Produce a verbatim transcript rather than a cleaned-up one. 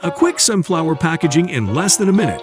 A quick sunflower packaging in less than a minute.